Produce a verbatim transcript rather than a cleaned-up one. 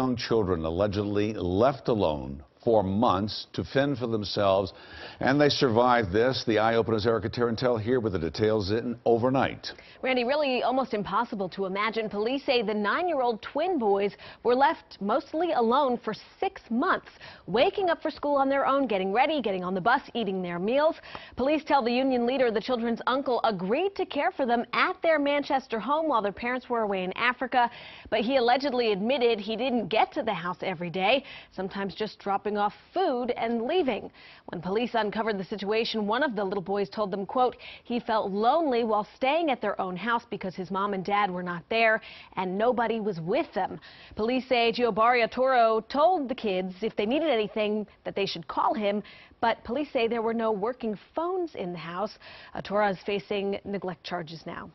young children allegedly left alone for months to fend for themselves, and they survived this. The Eye-Opener's Erica Tarantel here with the details in overnight. Randy, really almost impossible to imagine. Police say the nine-year-old twin boys were left mostly alone for six months, waking up for school on their own, getting ready, getting on the bus, eating their meals. Police tell the union leader the children's uncle agreed to care for them at their Manchester home while their parents were away in Africa, but he allegedly admitted he didn't get to the house every day, sometimes just dropping off food and leaving. When police uncovered the situation, one of the little boys told them, quote, he felt lonely while staying at their own house because his mom and dad were not there and nobody was with them. Police say Giobari Atoro told the kids if they needed anything that they should call him, but police say there were no working phones in the house. Atoro is facing neglect charges now.